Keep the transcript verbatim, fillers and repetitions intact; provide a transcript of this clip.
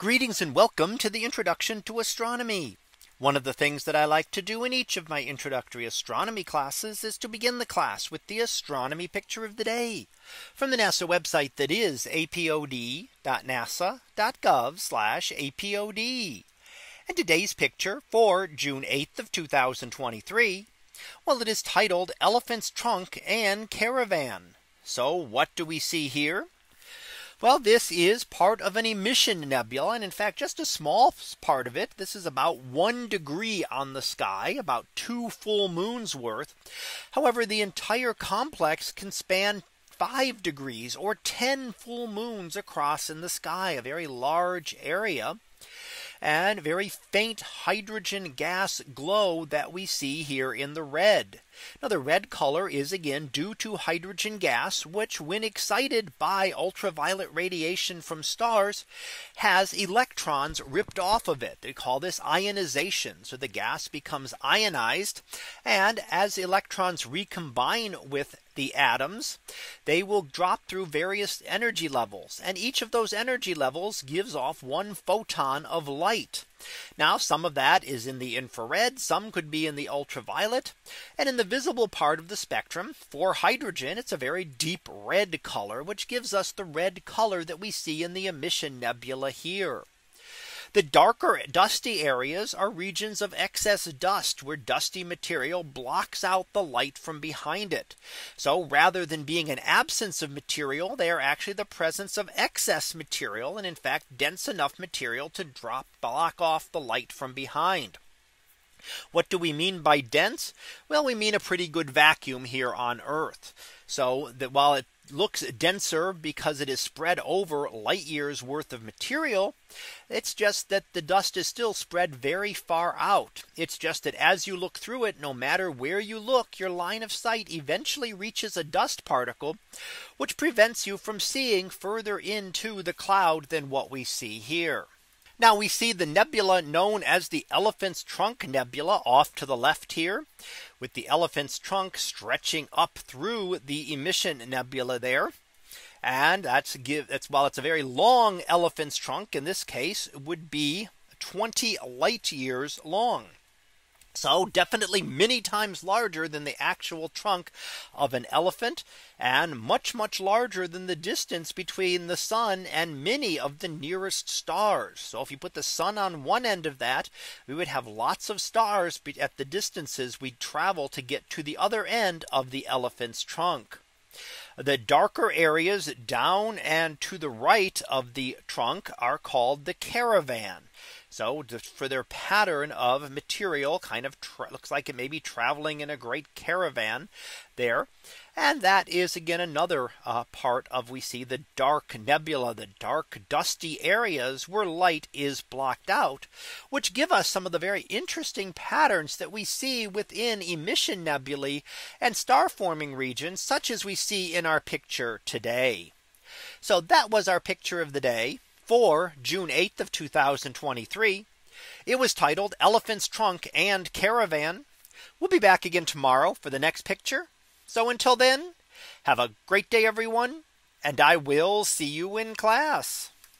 Greetings and welcome to the introduction to astronomy. One of the things that I like to do in each of my introductory astronomy classes is to begin the class with the astronomy picture of the day from the NASA website, that is apod dot nasa dot gov slash apod. And today's picture for June eighth of two thousand twenty-three. Well, it is titled Elephant's Trunk and Caravan. So what do we see here? Well, this is part of an emission nebula, and in fact just a small part of it. This is about one degree on the sky, about two full moons worth. However, the entire complex can span five degrees or ten full moons across in the sky, a very large area, and very faint hydrogen gas glow that we see here in the red. Now the red color is again due to hydrogen gas, which when excited by ultraviolet radiation from stars has electrons ripped off of it. They call this ionization. So the gas becomes ionized, and as electrons recombine with the atoms, they will drop through various energy levels, and each of those energy levels gives off one photon of light. Now some of that is in the infrared, some could be in the ultraviolet, and in the visible part of the spectrum for hydrogen, it's a very deep red color, which gives us the red color that we see in the emission nebula here. The darker dusty areas are regions of excess dust, where dusty material blocks out the light from behind it. So rather than being an absence of material, they are actually the presence of excess material, and in fact dense enough material to drop block off the light from behind. What do we mean by dense? Well, we mean a pretty good vacuum here on Earth. So that while it looks denser because it is spread over light years worth of material, it's just that the dust is still spread very far out. It's just that as you look through it, no matter where you look, your line of sight eventually reaches a dust particle, which prevents you from seeing further into the cloud than what we see here. Now we see the nebula known as the Elephant's Trunk Nebula off to the left here, with the elephant's trunk stretching up through the emission nebula there. And that's give that's while it's a very long elephant's trunk, in this case would be twenty light years long. So definitely many times larger than the actual trunk of an elephant, and much, much larger than the distance between the sun and many of the nearest stars. So if you put the sun on one end of that, we would have lots of stars at the distances we travel to get to the other end of the elephant's trunk. The darker areas down and to the right of the trunk are called the caravan. So just for their pattern of material, kind of looks like it may be traveling in a great caravan there. And that is again another uh, part of we see the dark nebula, the dark dusty areas where light is blocked out, which give us some of the very interesting patterns that we see within emission nebulae and star forming regions, such as we see in our picture today. So that was our picture of the day for June eighth of two thousand twenty-three. It was titled Elephant's Trunk and Caravan. We'll be back again tomorrow for the next picture. So until then, have a great day everyone, and I will see you in class.